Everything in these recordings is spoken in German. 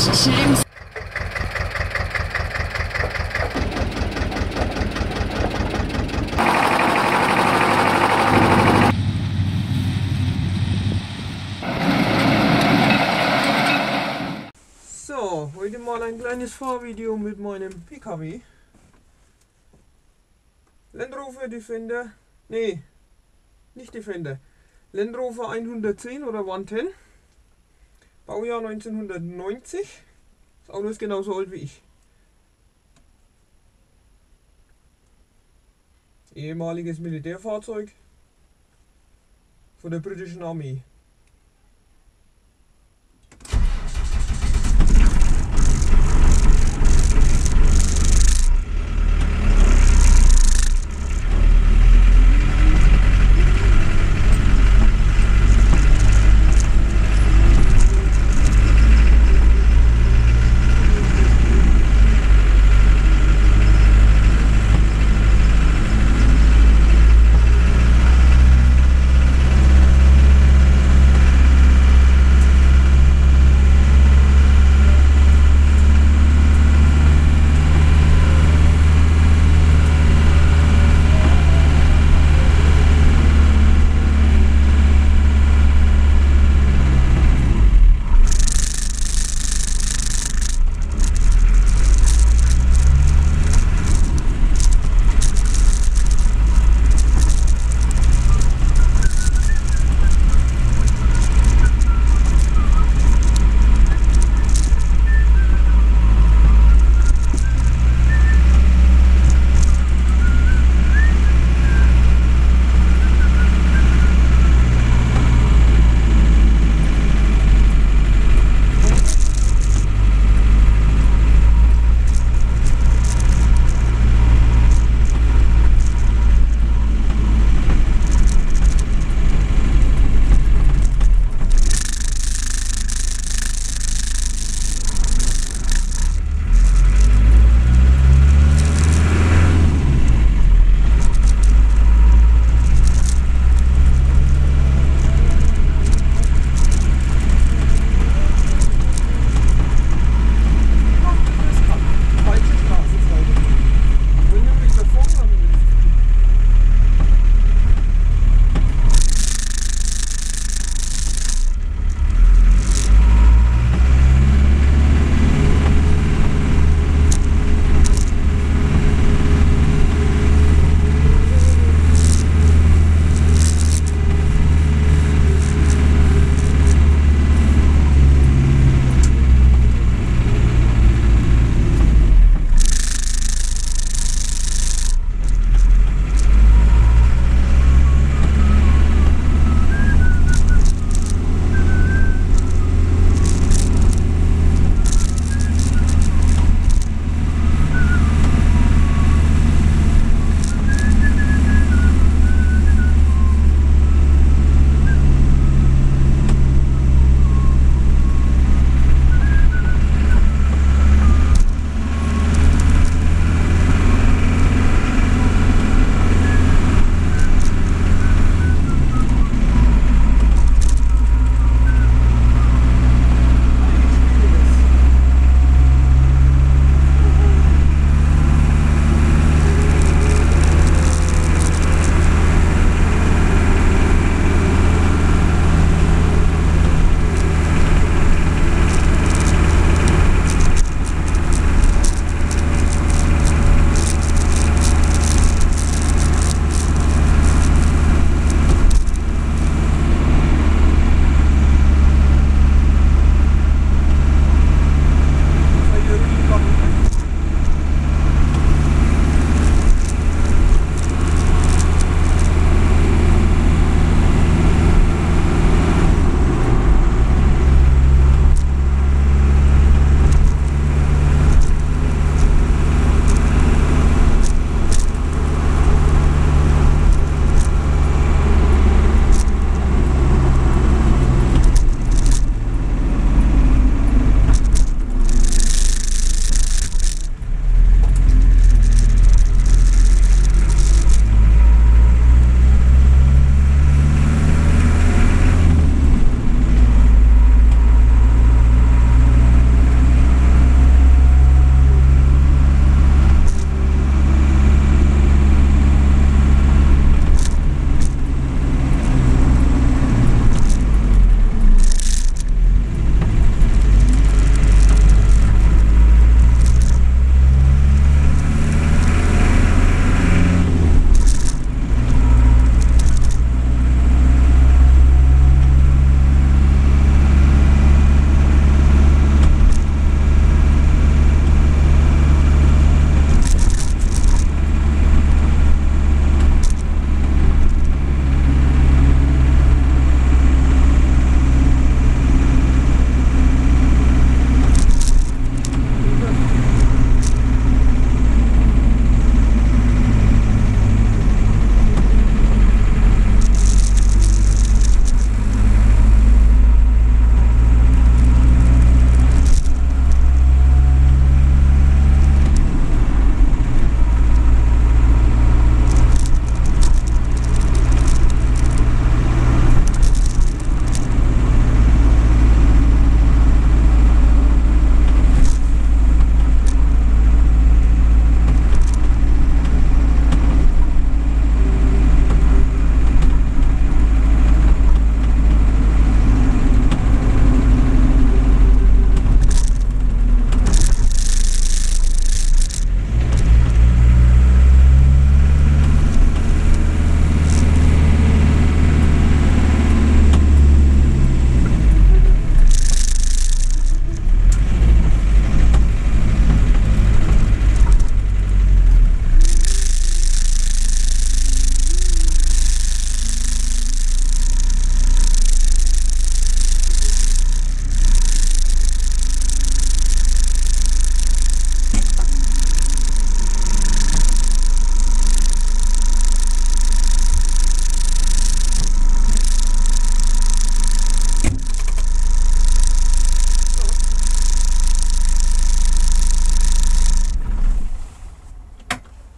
James. So, heute mal ein kleines Fahrvideo mit meinem PKW. Land Rover Defender, nee, nicht Defender, Land Rover 110 oder 110, Baujahr 1990, das Auto ist genauso alt wie ich. Ehemaliges Militärfahrzeug von der britischen Armee.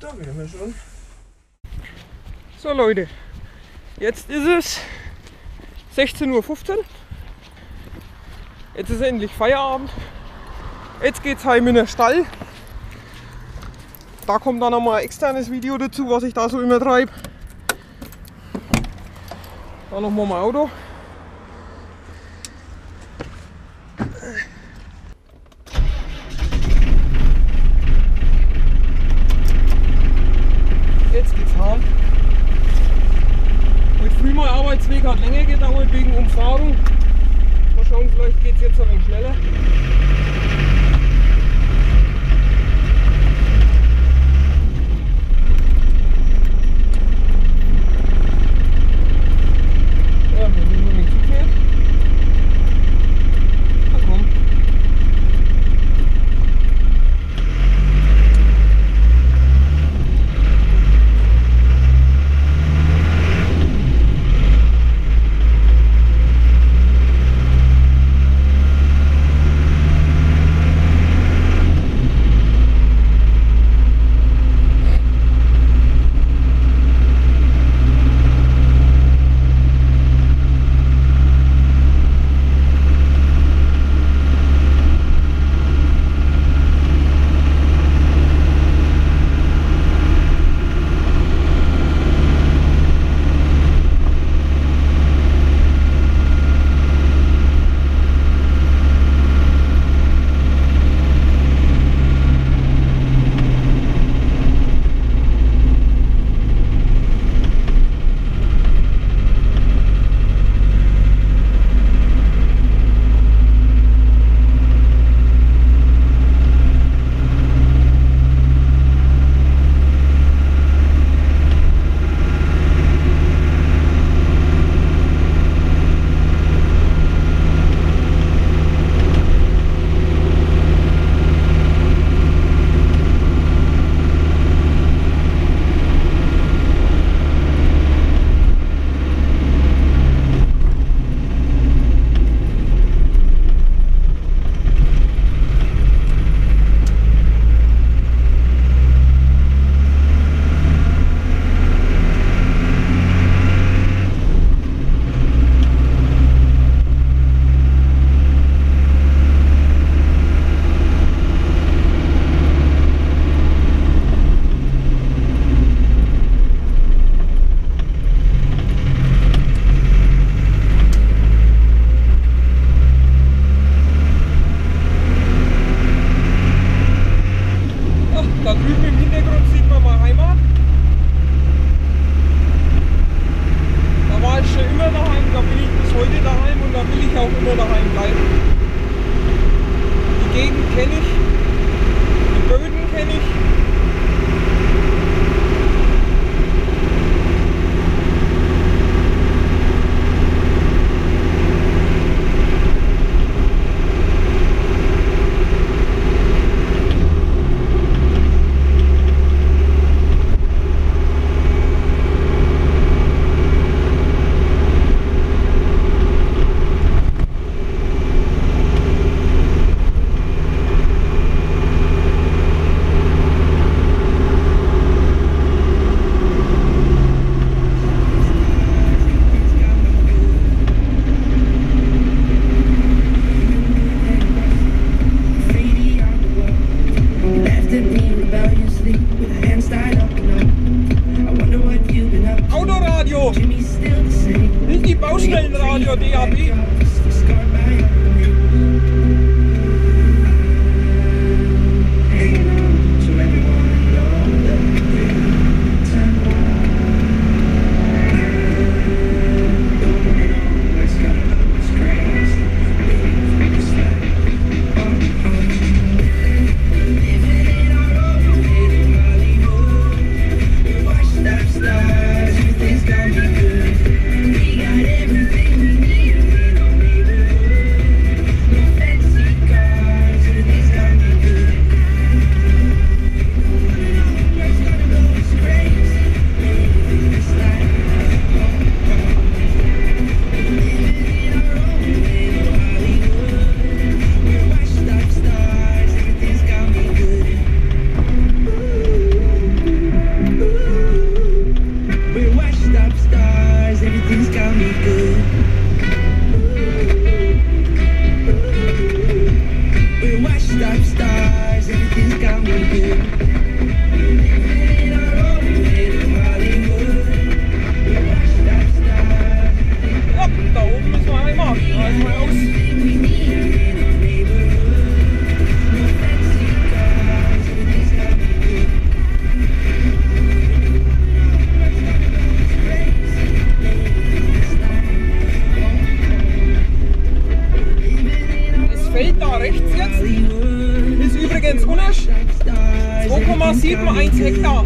Da wären wir schon. So Leute, jetzt ist es 16:15 Uhr. Jetzt ist endlich Feierabend. Jetzt geht's heim in den Stall. Da kommt dann nochmal ein externes Video dazu, was ich da so immer treibe. Da nochmal mein Auto. Jetzt geht's heim. Heute früh mein Arbeitsweg hat länger gedauert wegen Umfahrung. Mal schauen, vielleicht geht's jetzt ein wenig schneller. Hektar.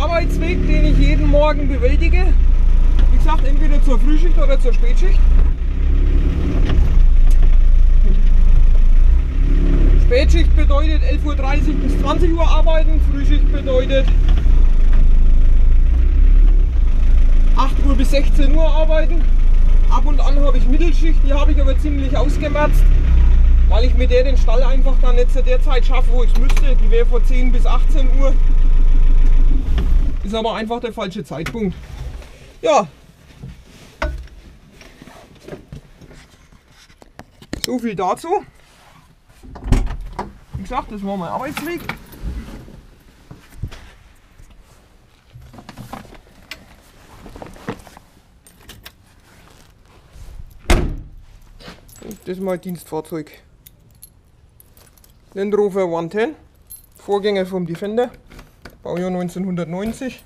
Arbeitsweg, den ich jeden Morgen bewältige. Wie gesagt, entweder zur Frühschicht oder zur Spätschicht. Spätschicht bedeutet 11:30 Uhr bis 20 Uhr arbeiten, Frühschicht bedeutet 8 Uhr bis 16 Uhr arbeiten. Ab und an habe ich Mittelschicht, die habe ich aber ziemlich ausgemerzt, weil ich mit der den Stall einfach dann nicht zu der Zeit schaffe, wo ich es müsste. Die wäre von 10 bis 18 Uhr. Ist aber einfach der falsche Zeitpunkt. Ja. So viel dazu. Wie gesagt, das war mein Arbeitsweg. Und das ist mein Dienstfahrzeug. Land Rover 110. Vorgänger vom Defender. Baujahr 1990,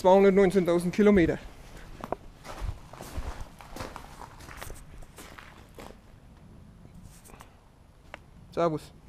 219.000 Kilometer. Servus.